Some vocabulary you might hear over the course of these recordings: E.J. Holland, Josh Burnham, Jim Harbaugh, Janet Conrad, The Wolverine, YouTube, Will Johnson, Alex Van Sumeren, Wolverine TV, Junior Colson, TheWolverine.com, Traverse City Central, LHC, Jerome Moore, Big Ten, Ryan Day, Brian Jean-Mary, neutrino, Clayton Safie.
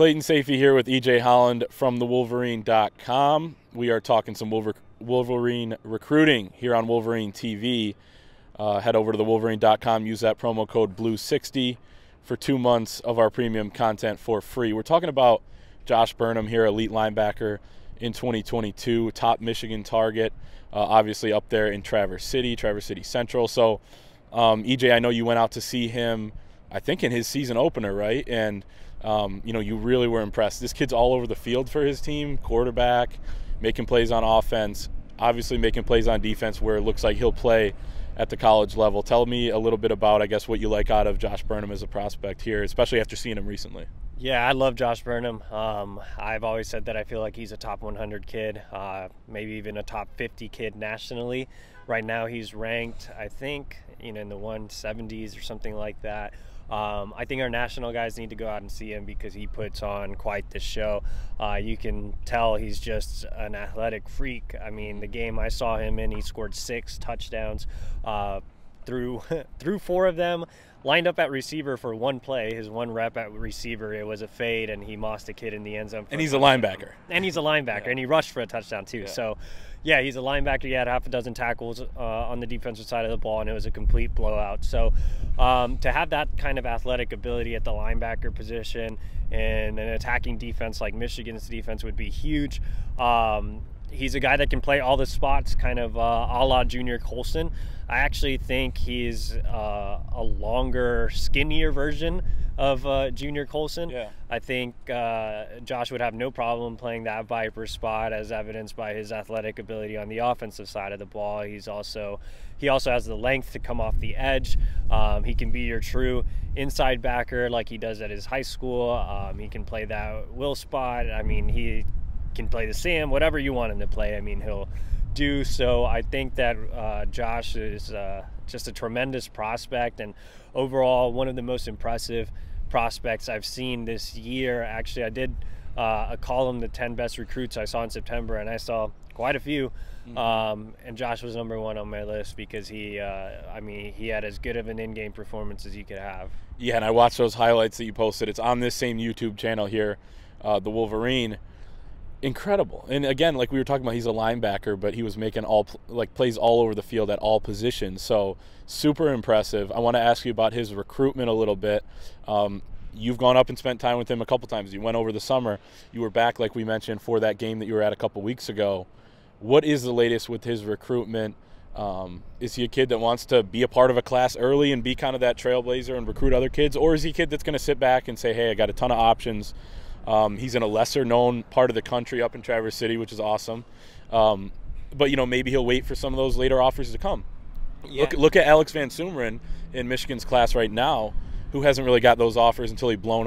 Clayton Safie here with E.J. Holland from TheWolverine.com. We are talking some Wolverine recruiting here on Wolverine TV. Head over to TheWolverine.com, use that promo code BLUE60 for 2 months of our premium content for free. We're talking about Josh Burnham here, elite linebacker in 2022, top Michigan target, obviously up there in Traverse City Central. So, E.J., I know you went out to see him, I think, in his season opener, right? And you know, you really were impressed. This kid's all over the field for his team, quarterback, making plays on offense, obviously making plays on defense where it looks like he'll play at the college level. Tell me a little bit about, I guess, what you like out of Josh Burnham as a prospect here, especially after seeing him recently. Yeah, I love Josh Burnham. I've always said that I feel like he's a top 100 kid, maybe even a top 50 kid nationally. Right now he's ranked, I think, you know, in the 170s or something like that. I think our national guys need to go out and see him because he puts on quite the show. You can tell he's just an athletic freak. I mean, the game I saw him in, he scored 6 touchdowns, through 4 of them, lined up at receiver for 1 play. His 1 rep at receiver, it was a fade, and he mossed a kid in the end zone. And he's a linebacker. Yeah. And he rushed for a touchdown, too. Yeah. So, yeah, he's a linebacker. He had half a dozen tackles on the defensive side of the ball, and it was a complete blowout. So to have that kind of athletic ability at the linebacker position and an attacking defense like Michigan's defense would be huge. He's a guy that can play all the spots, kind of a la Junior Colson. I actually think he's a longer, skinnier version of Junior Colson. Yeah. I think Josh would have no problem playing that Viper spot, as evidenced by his athletic ability on the offensive side of the ball. He also has the length to come off the edge. He can be your true inside backer like he does at his high school. He can play that will spot. I mean, he can play the Sam, whatever you want him to play. I mean, he'll do. So I think that Josh is just a tremendous prospect, and overall one of the most impressive prospects I've seen this year. Actually, I did a column, the 10 best recruits I saw in September, and I saw quite a few. Mm-hmm. And Josh was #1 on my list because he had as good of an in-game performance as you could have. Yeah, and I watched those highlights that you posted. It's on this same YouTube channel here, The Wolverine. Incredible. And again, like we were talking about, he's a linebacker, but he was making plays all over the field at all positions. So super impressive. I want to ask you about his recruitment a little bit. You've gone up and spent time with him a couple times. You went over the summer. You were back, like we mentioned, for that game that you were at a couple weeks ago. What is the latest with his recruitment? Is he a kid that wants to be a part of a class early and be kind of that trailblazer and recruit other kids? Or is he a kid that's going to sit back and say, hey, I got a ton of options? He's in a lesser-known part of the country up in Traverse City, which is awesome. But, you know, maybe he'll wait for some of those later offers to come. Yeah. Look at Alex Van Sumeren in Michigan's class right now, who hasn't really got those offers until he blew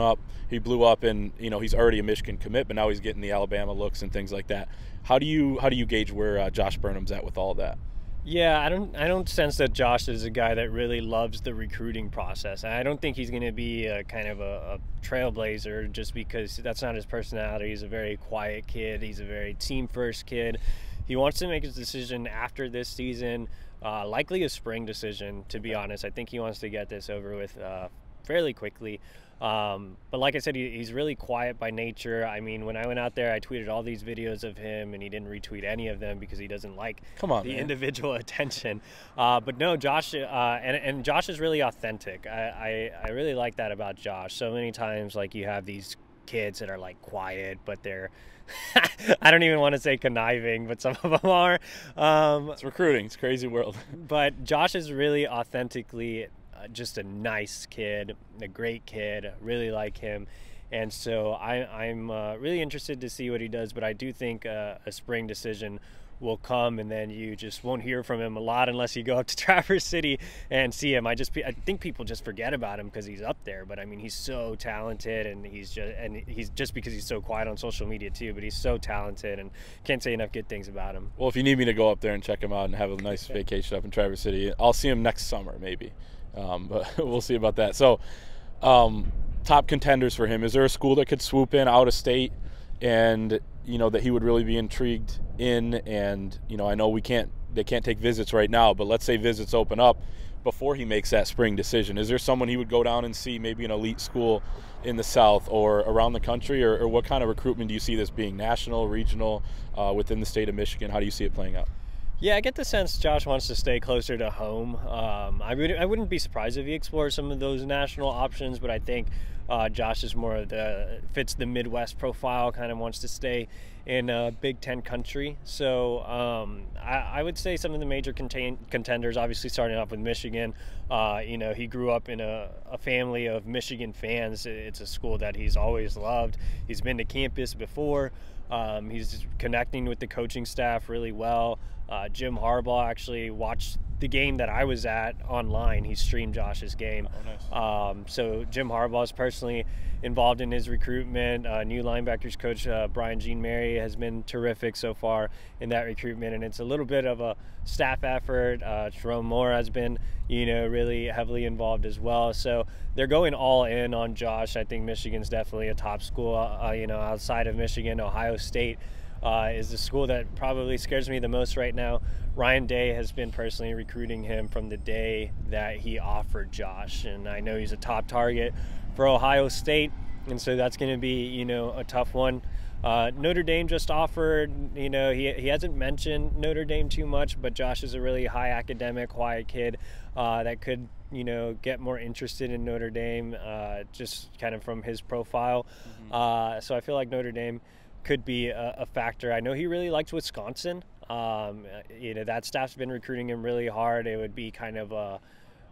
up, and, you know, he's already a Michigan commit, but now he's getting the Alabama looks and things like that. How do you gauge where Josh Burnham's at with all that? Yeah, I don't sense that Josh is a guy that really loves the recruiting process. I don't think he's going to be a kind of a trailblazer just because that's not his personality. He's a very quiet kid. He's a very team-first kid. He wants to make his decision after this season, likely a spring decision, to be honest. I think he wants to get this over with fairly quickly. But like I said, he's really quiet by nature. I mean, when I went out there, I tweeted all these videos of him, and he didn't retweet any of them because he doesn't like individual attention. But no, Josh, and Josh is really authentic. I really like that about Josh. So many times, like, you have these kids that are, like, quiet, but they're I don't even want to say conniving, but some of them are. It's recruiting. It's a crazy world. But Josh is really authentically just a nice kid, a great kid. Really like him, and so I'm really interested to see what he does. But I do think a spring decision will come, and then you just won't hear from him a lot unless you go up to Traverse City and see him. I think people just forget about him because he's up there. But I mean, he's so talented, and he's just because he's so quiet on social media too. But he's so talented, and can't say enough good things about him. Well, if you need me to go up there and check him out and have a nice vacation up in Traverse City, I'll see him next summer maybe. But we'll see about that. So top contenders for him. Is there a school that could swoop in out of state and, you know, that he would really be intrigued in? And, you know, I know we can't they can't take visits right now, but let's say visits open up before he makes that spring decision. Is there someone he would go down and see, maybe an elite school in the South or around the country, or what kind of recruitment do you see this being, national, regional, within the state of Michigan? How do you see it playing out? Yeah, I get the sense Josh wants to stay closer to home. I wouldn't be surprised if he explores some of those national options, but I think Josh is more of the, fits the Midwest profile, kind of wants to stay in Big Ten country. So I would say some of the major contenders, obviously starting off with Michigan, you know, he grew up in a family of Michigan fans. It's a school that he's always loved. He's been to campus before. He's connecting with the coaching staff really well. Jim Harbaugh actually watched the game that I was at online. He streamed Josh's game. Oh, nice. So Jim Harbaugh is personally involved in his recruitment. New linebackers coach Brian Jean-Mary has been terrific so far in that recruitment, and it's a little bit of a staff effort. Jerome Moore has been, you know, really heavily involved as well. So they're going all in on Josh. I think Michigan's definitely a top school. You know, outside of Michigan, Ohio State is the school that probably scares me the most right now. Ryan Day has been personally recruiting him from the day that he offered Josh, and I know he's a top target for Ohio State, and so that's going to be, you know, a tough one. Notre Dame just offered, you know, he hasn't mentioned Notre Dame too much, but Josh is a really high academic, quiet kid that could, you know, get more interested in Notre Dame just kind of from his profile. Mm-hmm. So I feel like Notre Dame could be a factor. I know he really likes Wisconsin. You know, that staff's been recruiting him really hard. It would be kind of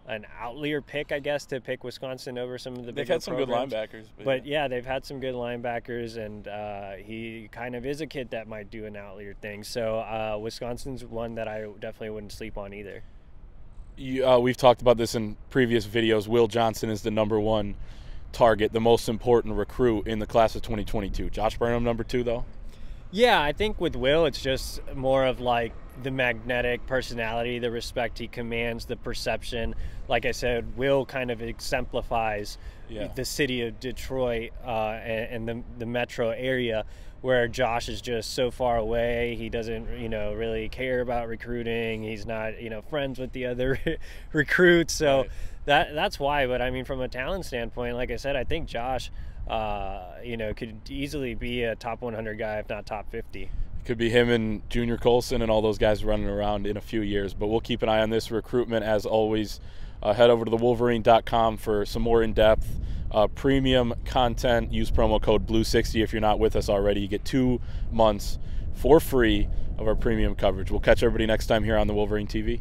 an outlier pick, I guess, to pick Wisconsin over some of the bigger programs. They've had some good linebackers. But yeah, they've had some good linebackers, and he kind of is a kid that might do an outlier thing. So Wisconsin's one that I definitely wouldn't sleep on either. We've talked about this in previous videos. Will Johnson is the #1 target, the most important recruit in the class of 2022. Josh Burnham, #2, though? Yeah, I think with Will, it's just more of like the magnetic personality, the respect he commands, the perception. Like I said, Will kind of exemplifies the city of Detroit and the metro area, where Josh is just so far away. He doesn't, you know, really care about recruiting. He's not, you know, friends with the other recruits. So right. That's why. But I mean, from a talent standpoint, like I said, I think Josh, you know, could easily be a top 100 guy, if not top 50. It could be him and Junior Colson and all those guys running around in a few years. But we'll keep an eye on this recruitment as always. Head over to TheWolverine.com for some more in-depth premium content. Use promo code BLUE60 if you're not with us already. You get 2 months for free of our premium coverage. We'll catch everybody next time here on The Wolverine TV.